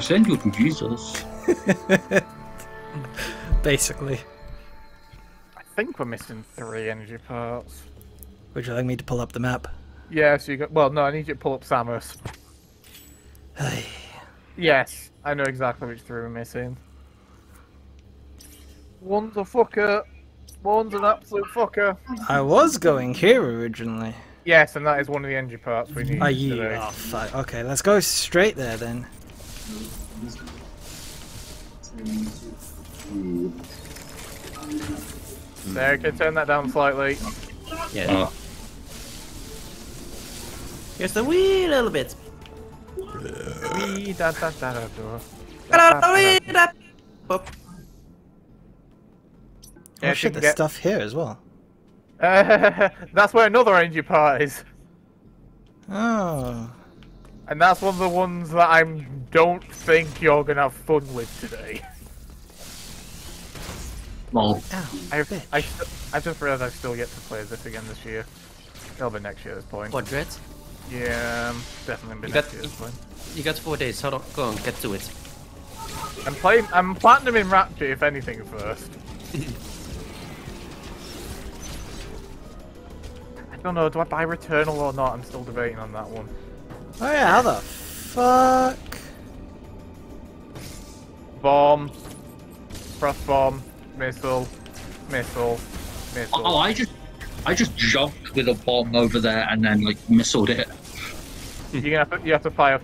Send you to Jesus. Basically. I think we're missing 3 energy parts. Would you like me to pull up the map? Yeah, so you got... Well, no, I need you to pull up Samus. Yes, I know exactly which 3 we're missing. One's a fucker. One's an absolute fucker. I was going here originally. Yes, and that is one of the energy parts we need. Are you... today. Oh, fuck. Okay, let's go straight there then. There, can turn that down slightly. Yeah. Oh. Just a wee little bit. Wee da da da da da. Oh shit, there's stuff here as well. That's where another energy part is. Oh. And that's one of the ones that I don't think you're gonna have fun with today. Well, I just realised I've still yet to play this again this year. It'll be next year at this point. What, Dread? Yeah, definitely be next year at this point. You got 4 days, hold on, go on, get to it. I'm platinum in Ratchet, if anything, first. I don't know, do I buy Returnal or not? I'm still debating on that one. Oh yeah, how the fuck? Bomb. Frost bomb. Missile. Missile. Missile. Oh, I just jumped with a bomb over there and then like missiled it. You have to fire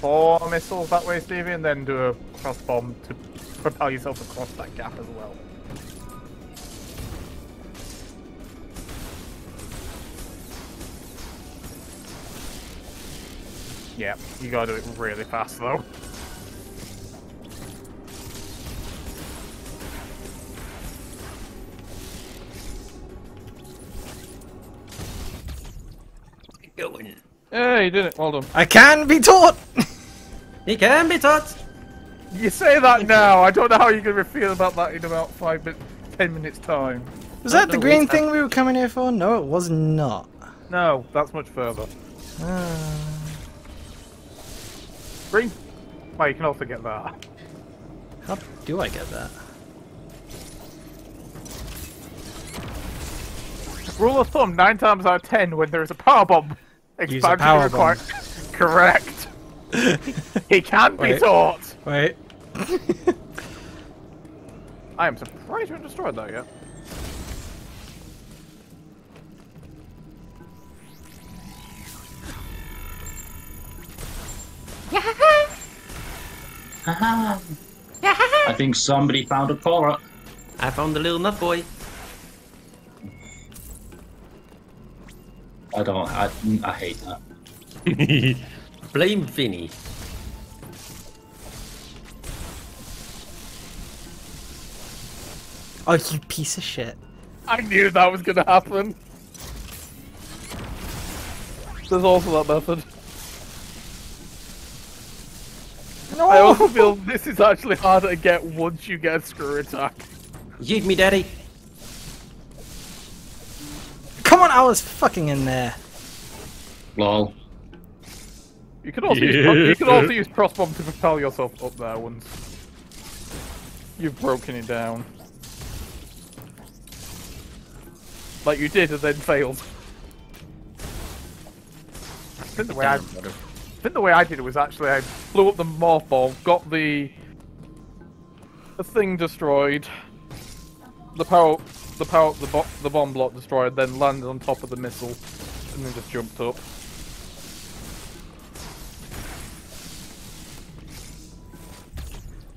4 missiles that way, Stevie, and then do a cross bomb to propel yourself across that gap as well. Yeah, you gotta do it really fast though. Going. Hey, you did it. Well done. I can be taught. He can be taught. You say that now. I don't know how you're gonna feel about that in about 10 minutes time. Was that the green thing we were coming here for? No, it was not. No, that's much further. Green? Well, you can also get that. How do I get that? Rule of thumb, 9 times out of 10 when there is a power bomb. Use a power bomb. Correct. He can be taught. Wait. I am surprised you haven't destroyed that yet. I think somebody found a Korra. I found the little nut boy. I hate that. Blame Vinny. Oh, you piece of shit. I knew that was gonna happen. There's also that method. No. I also feel this is actually harder to get once you get a screw attack. Yeet me, daddy. Come on, I was fucking in there. Lol. You can also use crossbomb to propel yourself up there once you've broken it down, like you did and then failed. I think the way I did it was actually I blew up the morph ball, got the thing destroyed, the bomb block destroyed, then landed on top of the missile, and then just jumped up.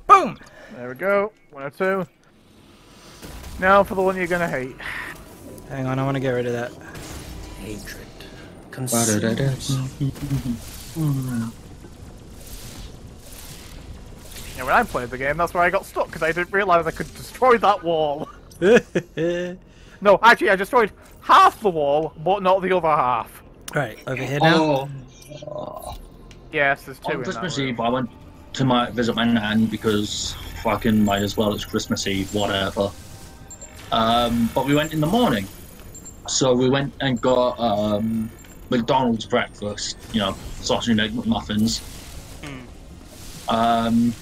Boom! There we go. 1 or 2. Now for the one you're gonna hate. Hang on, I want to get rid of that. hatred consumes. Yeah, when I played the game, that's where I got stuck, because I didn't realise I could destroy that wall. No, actually, I destroyed half the wall, but not the other half. Right, over here now. Oh. Yes, there's two. On Christmas Eve, I went to visit my nan because fucking might as well, it's Christmas Eve, whatever. But we went in the morning. So we went and got McDonald's breakfast, you know, sausage and egg McMuffins. Mm.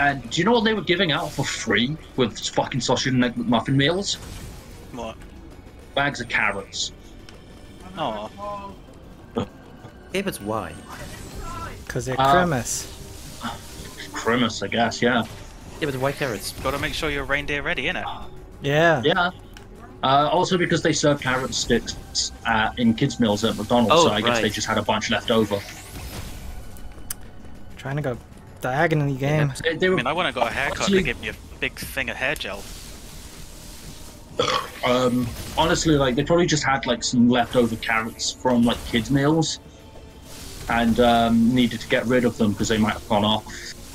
And do you know what they were giving out for free with fucking sausage and egg McMuffin meals? What? Bags of carrots. Oh. It's why? Because they're cremas. Cremas, I guess, yeah. Yeah, but why carrots? Gotta make sure your reindeer ready, innit? Yeah. Yeah. Also because they serve carrot sticks in kids' meals at McDonald's, oh, so I guess they just had a bunch left over. Trying to go diagonally, game. Yeah, they were, I mean, I want to go a haircut honestly, to give me a big thing of hair gel. Honestly, like, they probably just had, like, some leftover carrots from, like, kids' meals and needed to get rid of them because they might have gone off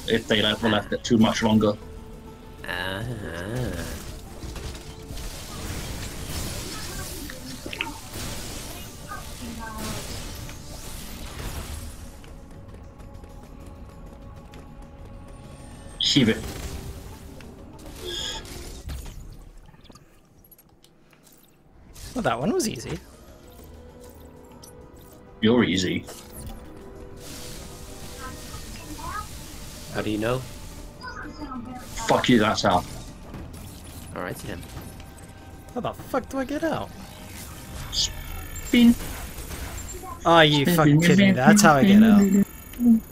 if they ever left it too much longer. Shiva. Well, that one was easy. You're easy. How do you know? Fuck you, that's out. Alright, Tim. How the fuck do I get out? Spin. Oh, you fucking kidding me. That's how I get out.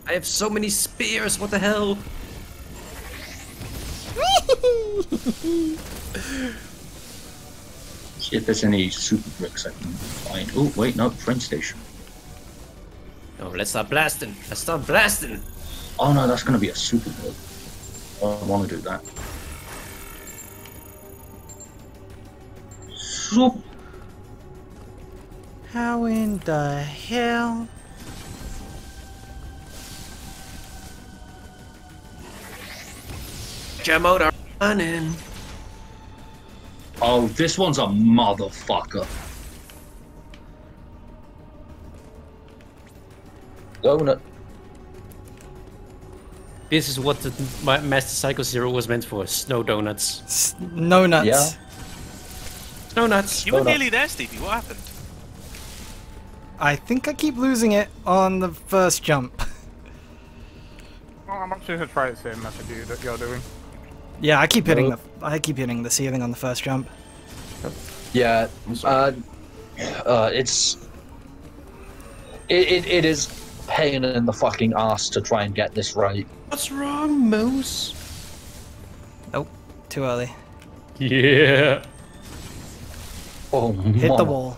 I have so many spears, what the hell? See if there's any super bricks I can find. Oh, wait, no, train station. No, let's start blasting. Let's start blasting. Oh no, that's gonna be a super build. I don't wanna do that. So how in the hell? Gemmoed are running. Oh, this one's a motherfucker. Donut. This is what the Master Cycle Zero was meant for, snow donuts. Snow nuts. Yeah. Snow nuts. You were nearly there, Stevie. What happened? I think I keep losing it on the first jump. Well, I'm actually going to try the same method that you're doing. Yeah, I keep hitting the ceiling on the first jump. Yeah, it is pain in the fucking ass to try and get this right. What's wrong, Moose? Nope, too early. Yeah. Oh, hit the wall.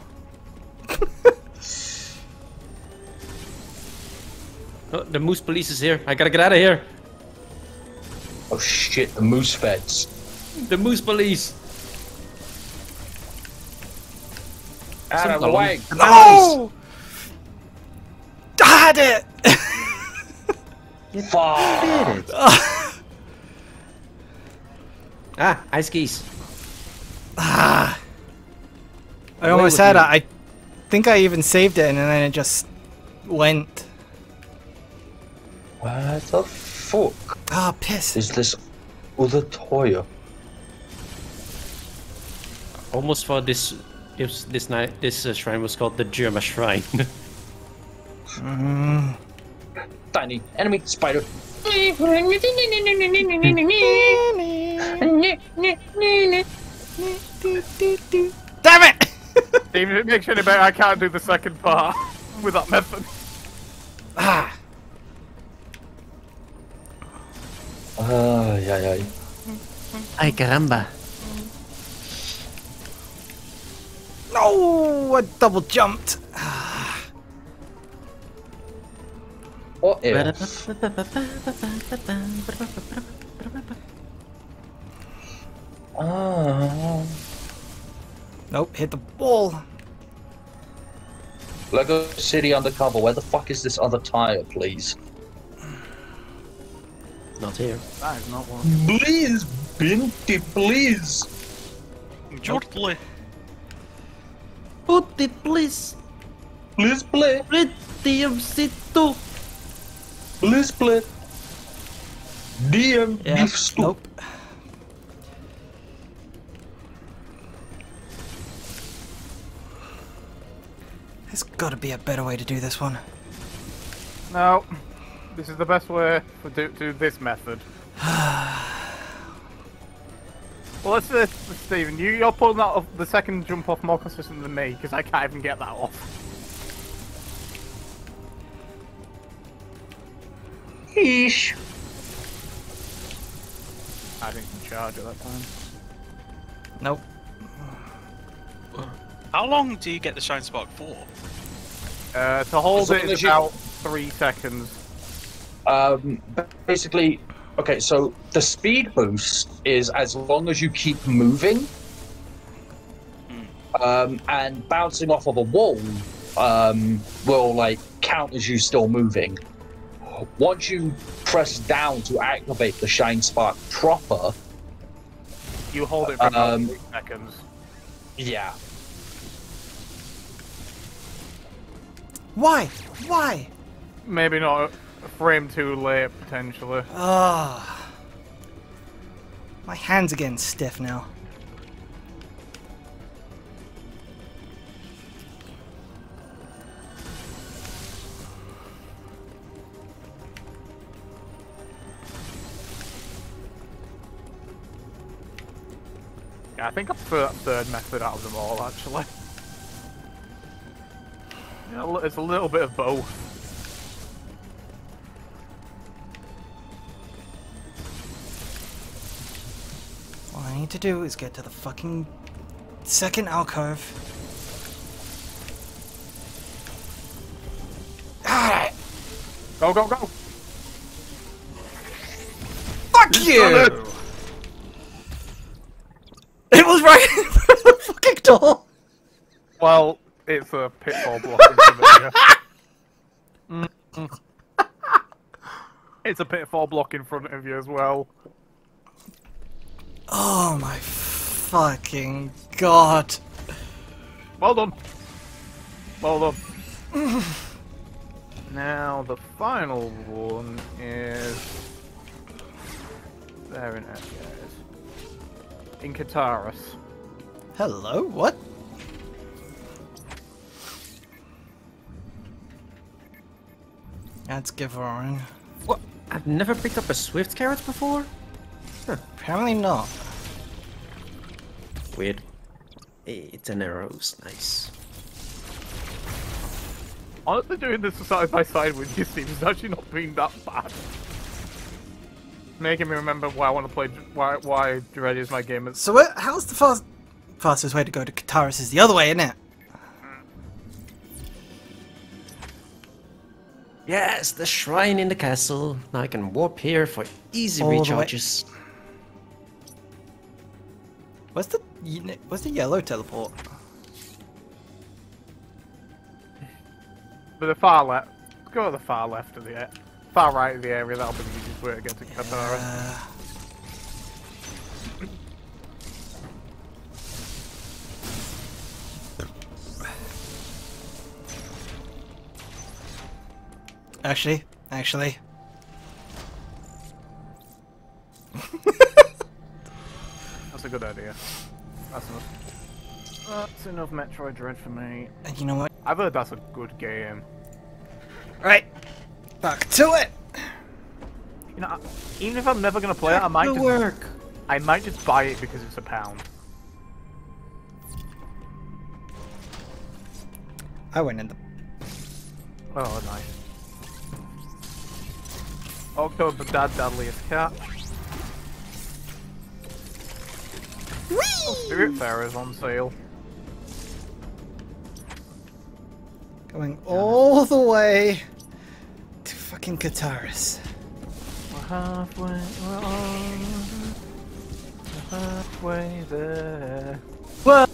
Oh, the moose police is here. I gotta get out of here. Oh shit, the moose feds. The moose police. Out of the way. No! I did it! Fuck! Ah, ice keys. Ah. I almost had it. I think I even saved it and then it just went. What the fuck? Ah, piss. Is this other toy? Almost thought this shrine was called the Germa Shrine. Mm. Tiny enemy spider. Damn it! Even if it makes you any better, I can't do the second part with that method. Ah. Ay, ay, ay. Ay, caramba. No, I double jumped. What if? Nope, hit the wall. Lego City undercover. Where the fuck is this other tire, please? Not here. That is not one. Please, Binti, please. Jortly. Putty, please. Please play. DMC2. Please play. DM yeah. Beef2. Nope. There's got to be a better way to do this one. No. This is the best way to do this method. Well, let's say, Stephen, you're pulling that off, the second jump off more consistent than me, because I can't even get that off. Eesh. I didn't even charge at that time. Nope. How long do you get the shine spark for? To hold it is about 3 seconds. Basically, okay, so the speed boost is as long as you keep moving, and bouncing off of a wall will like count as you still moving. Once you press down to activate the shine spark proper, you hold it for about 3 seconds. Yeah. Why? Why? Maybe not. A frame too late, potentially. Ah, my hands are getting stiff now. Yeah, I think I prefer that third method out of them all, actually. Yeah, it's a little bit of both. I need to do is get to the fucking second alcove. Ah! Go, go, go! Fuck you! It was right in front of the fucking door! Well, it's a pitfall blocking familiar. It's a pitfall block in front of you as well. Oh my fucking god. Well done. Well done. Now the final one is... There it is. In Kataris. Hello? What? Let's give her on. What? I've never picked up a Swift Carrot before? Huh. Apparently not. Weird. It's an arrows, nice. Honestly, doing this side by side with you seems actually not being that bad. Making me remember why I want to play, why Dread is my game. So what, how's the fastest way to go to Kataris is the other way, isn't it? Yes, the shrine in the castle. Now I can warp here for easy recharges. What's the yellow teleport? To the far left. Let's go to the far left of the far right of the area. That'll be the easiest way to get to Kataris. Actually. That's a good idea. That's enough Metroid Dread for me. And you know what? I've heard that's a good game. Right. Back to it! You know, even if I'm never gonna play it, I might just buy it because it's £1. I went in the... Oh, nice. October Dad Dadliest Cat. Whee! Oh, Spirit Fair is on sale. Going all the way to fucking Kataris. We're halfway, halfway there. Whoa!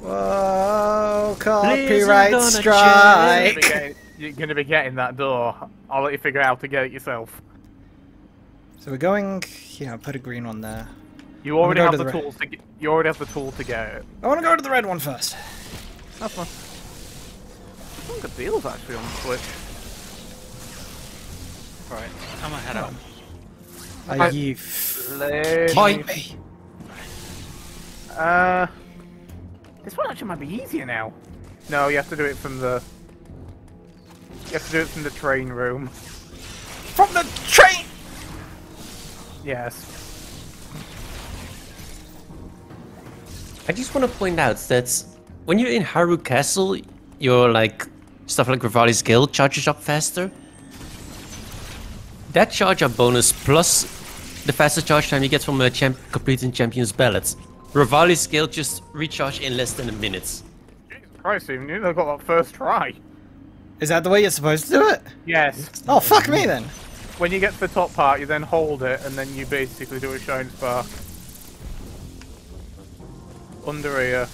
Whoa! Copyright strike! You're gonna be getting that door. I'll let you figure out how to get it yourself. So we're going. Yeah, put a green one there. You already have the tools to get. You already have the tool to get it. I want to go to the red one first. That's fun. Some good deals actually on the Switch. Right, I'm gonna head out. Are you fight me? This one actually might be easier now. No, you have to do it from the. You have to do it from the train room. From the train. Yes. I just want to point out that when you're in Haru Castle, your stuff like Rivali's Guild charges up faster. That charge up bonus plus the faster charge time you get from completing Champion's Ballad. Rivali's Guild just recharge in less than a minute. Jesus Christ, even you got that first try. Is that the way you're supposed to do it? Yes. Oh, fuck me then. When you get to the top part, you then hold it, and then you basically do a shine spark. Under here.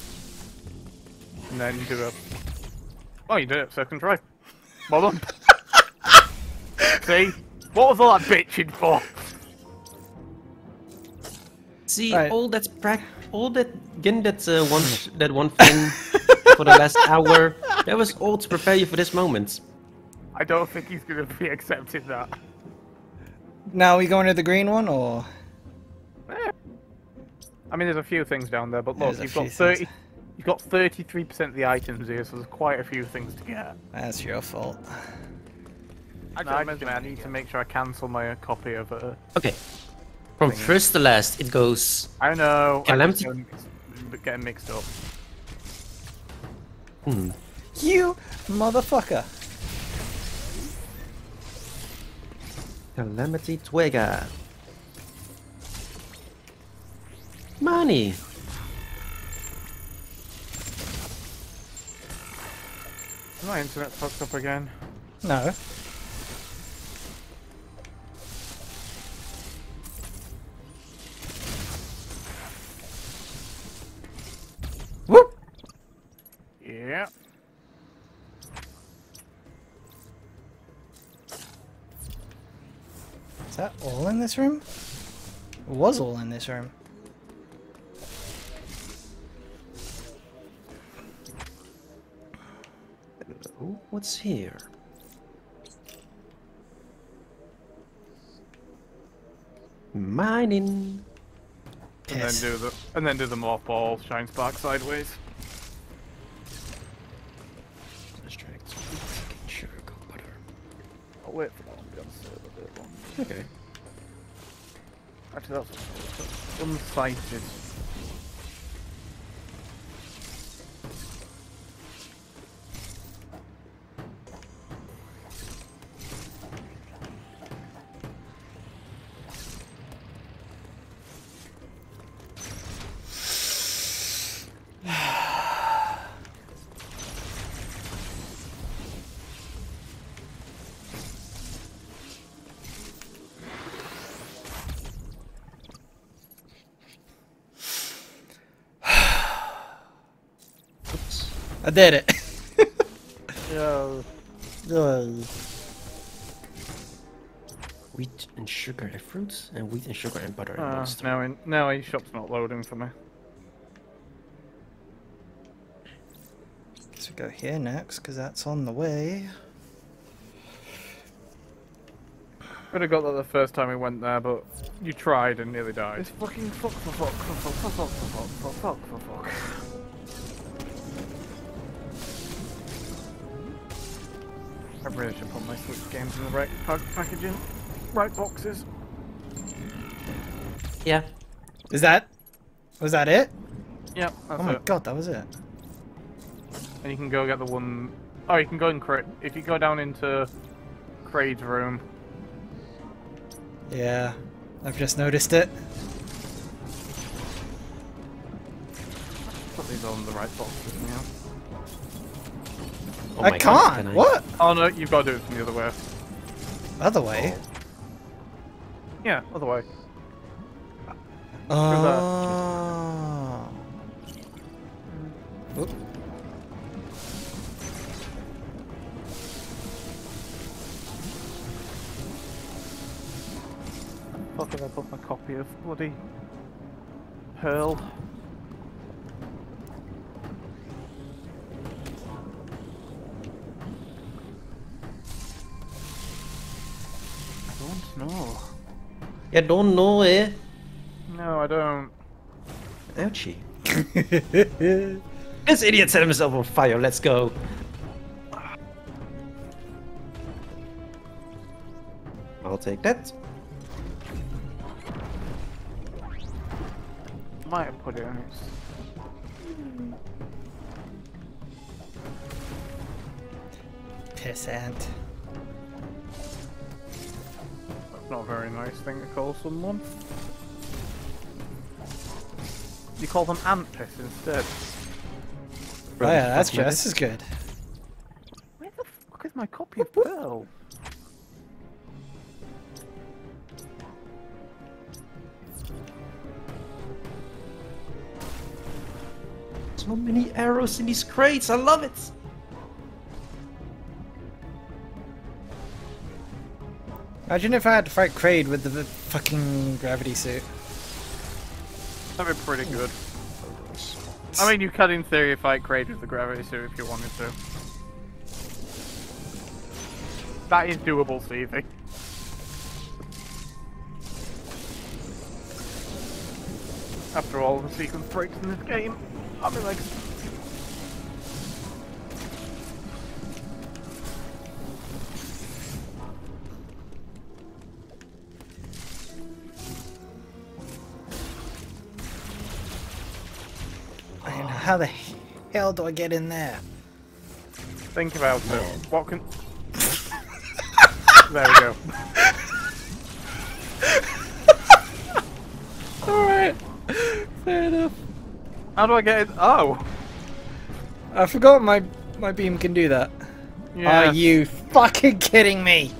And then do a... Oh, you did it, second try. Well done. See? What was all that bitching for? See, right. all that one thing for the last hour, that was all to prepare you for this moment. I don't think he's gonna be accepting that. Now are we going to the green one, or? I mean, there's a few things down there, but look, you've got 33% of the items here, so there's quite a few things to get. That's your fault. I need to make sure I cancel my copy of it. Okay. From first to last, it goes. I know. Calamity. Getting mixed up. Hmm. You motherfucker. Calamity Twigger. Money. My internet fucked up again. No. Whoop. Yeah. Is that all in this room? It was all in this room. What's here? Mining. Yes. And then do the morph ball shine spark sideways. Distract. Sugar butter. I'll wait for that one to be on the server. Okay. Actually, that's unsighted. I did it. Yo. Yo. Wheat and sugar and fruits, and wheat and sugar and butter. Now eShop's not loading for me. Guess we go here next, because that's on the way. Could have got that the first time we went there, but you tried and nearly died. It's fucking fuck. I really should put my Switch games in the right packaging, right boxes. Yeah. Was that it? Yep. That's oh my god, that was it. And you can go get the one. Oh, you can go in Kraid. If you go down into Kraid's room. Yeah, I've just noticed it. Put these on the right boxes now. Oh I can't! Can I? What? Oh no, you've got to do it from the other way. Other way? Oh. Yeah, other way. Oh. Where did I put my copy of bloody Pearl? I don't know. You don't know, eh? No, I don't. Ouchie. This idiot set himself on fire, let's go. I'll take that. Might have put it on its... Pissant. That's not a very nice thing to call someone. You call them ant piss instead. Oh yeah, that's good. This is good. Where the fuck is my copy of Pearl? So many arrows in these crates, I love it! Imagine if I had to fight Kraid with the fucking gravity suit. That'd be pretty good. I mean, you could in theory fight Kraid with the gravity suit if you wanted to. That is doable, Stevie. After all the sequence breaks in this game, I'll be like... How the hell do I get in there? Think about it. What can... There we go. Alright. Fair enough. How do I get in? Oh! I forgot my beam can do that. Yeah. Are you fucking kidding me?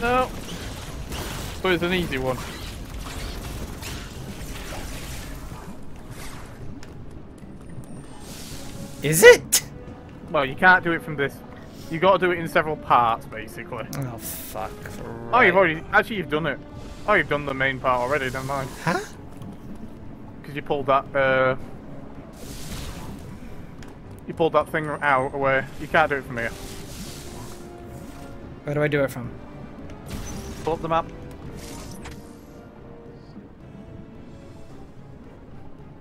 No. So it's an easy one. Is it? Well, you can't do it from this. You got to do it in several parts, basically. Oh fuck! Right. Oh, you've already you've done it. Oh, you've done the main part already. Never mind. Huh? Because you pulled that thing out away. You can't do it from here. Where do I do it from? Pull up the map.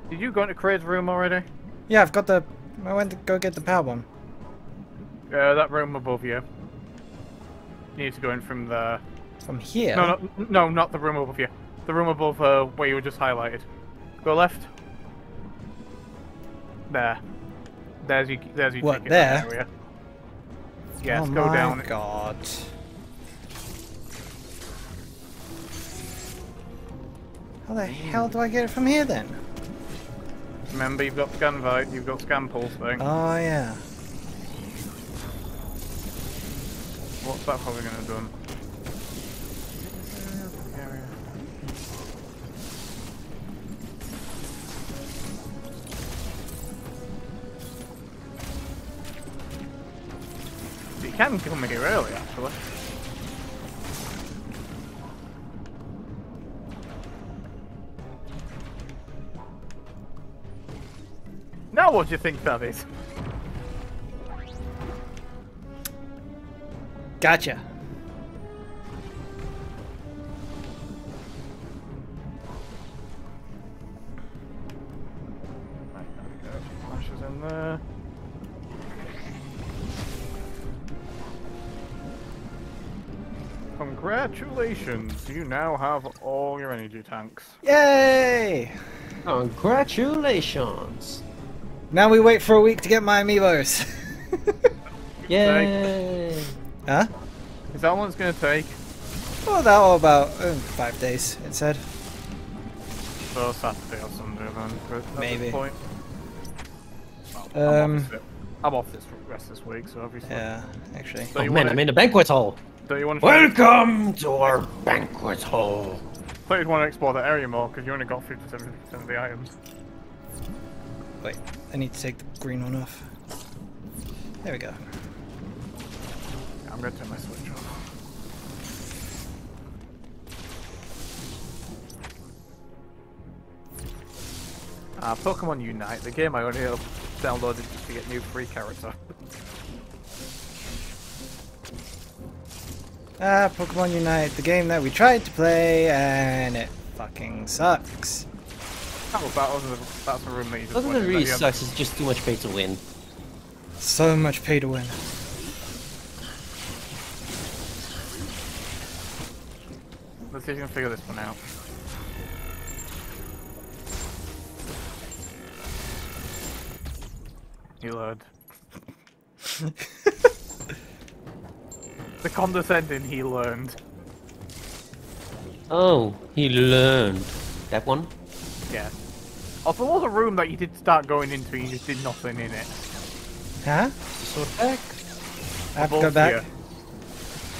Did you go into Kraid's room already? Yeah, I've got the. I went to go get the power bomb. That room above you. You need to go in from there. From here? No, no, no, not the room above you. The room above where you were just highlighted. Go left. There. There's your ticket. There? Area. Yes, oh go my down. Oh god. How the hell do I get it from here then? Remember, you've got Scanvite, you've got Scanpulse thing. Oh, yeah. What's that probably going to have done? You can come here early, actually. Now what do you think that is? Gotcha. Right, there we go. Flashes in there. Congratulations, you now have all your energy tanks. Yay! Congratulations! Now we wait for a week to get my amiibos. Yay! Huh? Is that what it's gonna take? Oh, that all about 5 days. It said. So Saturday or Sunday, then. Maybe. Point. Well, I'm off this rest this week, so obviously. Yeah, actually. So oh man, I'm in a banquet hall. So you want to welcome to our banquet hall. I thought you'd want to explore that area more because you only got 50% of the items. Wait, I need to take the green one off. There we go. I'm gonna turn my switch off. Pokemon Unite, the game I only downloaded just to get new free character. Pokemon Unite, the game that we tried to play and it fucking sucks. Oh, that was a room that you just watched. It really sucks, it's just too much pay to win. So much pay to win. Let's see if you can figure this one out. Healed. The condescending he learned. Oh, he learned. That one? Yeah. Also, there was a room that you did start going into and you just did nothing in it. Huh? So back. I have to go back.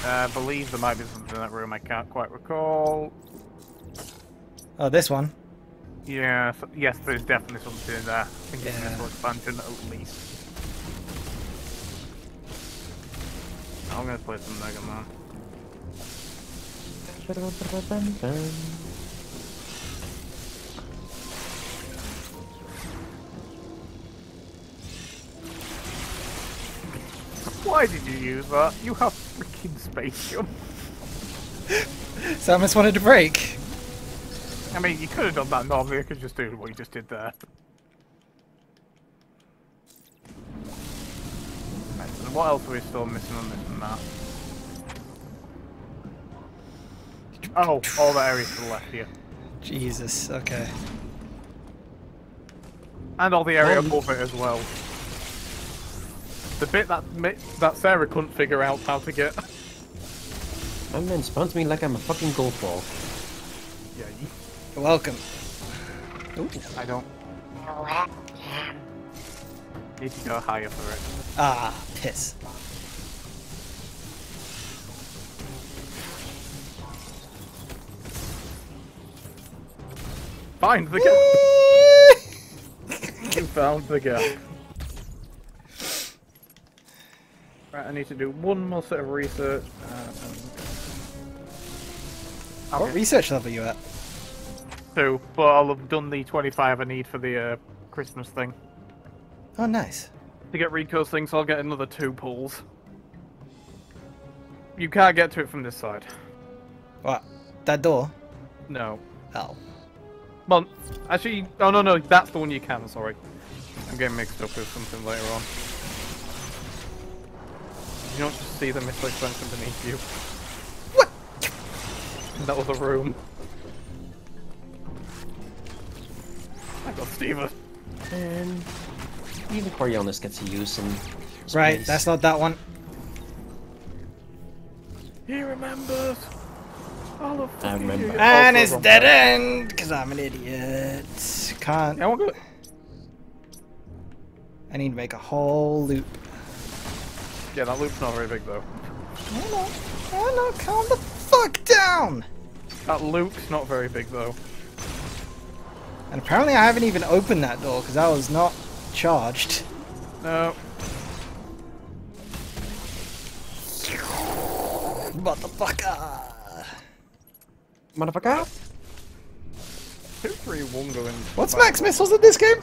I believe there might be something in that room, I can't quite recall. Oh, this one? Yeah, so, yes, there's definitely something in there. I think it's an expansion at least. I'm gonna play some Mega Man. Why did you use that? You have freaking space jump. Samus wanted to break. I mean, you could have done that normally. You could just do what you just did there. Right, so what else are we still missing on this map? Oh, all the areas to the left here. Jesus. Okay. And all the area above it as well. The bit that Sarah couldn't figure out how to get. That man spawns me like I'm a fucking golf ball. Yeah, you... Welcome. Ooh. I don't... Need to go higher for it. Ah, piss. Find the gap! You found the gap. Right, I need to do one more set of research. Okay. What research level are you at? 2, but I'll have done the 25 I need for the Christmas thing. Oh, nice. To get Rico's thing, so I'll get another 2 pulls. You can't get to it from this side. What? That door? No. Oh. Well, actually, oh no, that's the one you can, sorry. I'm getting mixed up with something later on. You don't just see the mythic expansion beneath you. What? That was a room. I got Steven. And even Coriolis gets a use in space. Right, that's not that one. He remembers. All of I remember. And it's dead end because I'm an idiot. Can't. I won't do it. I need to make a whole loop. Yeah, that loop's not very big though. I know, calm the fuck down! That loop's not very big though. And apparently I haven't even opened that door because I was not charged. No. Motherfucker! Motherfucker? 2, 3, 1 going. What's max missiles in this game?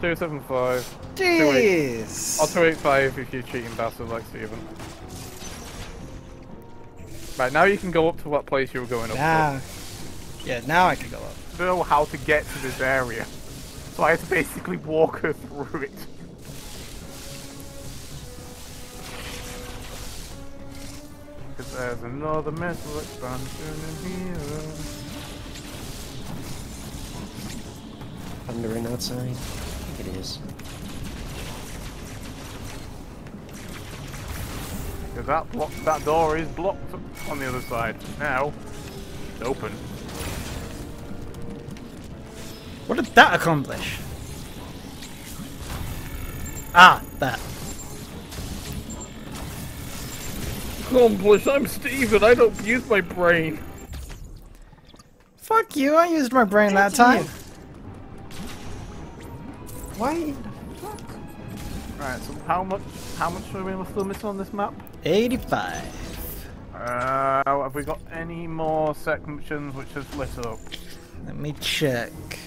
275. Jeez! Or 285 if you're cheating bastard like Steven. Right, now you can go up to what place you were going up to. Yeah, now I can go up. I don't know how to get to this area. So I have to basically walk her through it. Because there's another missile expansion in here. Thundering outside. It is. Because that door is blocked on the other side. Now, it's open. What did that accomplish? Ah, that. Accomplish, I'm Steven, I don't use my brain. Fuck you, I used my brain that time. Why the fuck? Alright, so how much are we still missing on this map? 85. Have we got any more sections which is lit up? Let me check.